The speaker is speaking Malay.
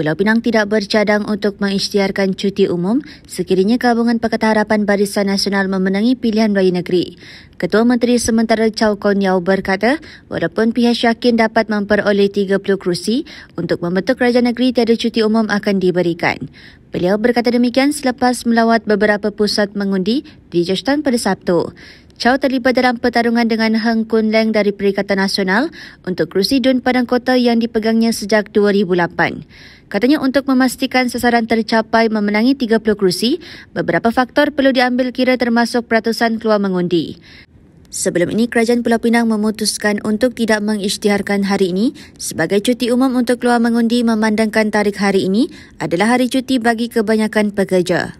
Pulau Pinang tidak bercadang untuk mengisytiharkan cuti umum sekiranya gabungan Pakatan Harapan Barisan Nasional memenangi pilihan raya negeri. Ketua Menteri sementara Chow Kon Yeow berkata, walaupun pihak yakin dapat memperoleh 30 kerusi untuk membentuk kerajaan negeri, tiada cuti umum akan diberikan. Beliau berkata demikian selepas melawat beberapa pusat mengundi di Jelutong pada Sabtu. Chow terlibat dalam pertarungan dengan Hang Kun Leng dari Perikatan Nasional untuk kerusi DUN Padang Kota yang dipegangnya sejak 2008. Katanya untuk memastikan sasaran tercapai memenangi 30 kerusi, beberapa faktor perlu diambil kira termasuk peratusan keluar mengundi. Sebelum ini, Kerajaan Pulau Pinang memutuskan untuk tidak mengisytiharkan hari ini sebagai cuti umum untuk keluar mengundi memandangkan tarikh hari ini adalah hari cuti bagi kebanyakan pekerja.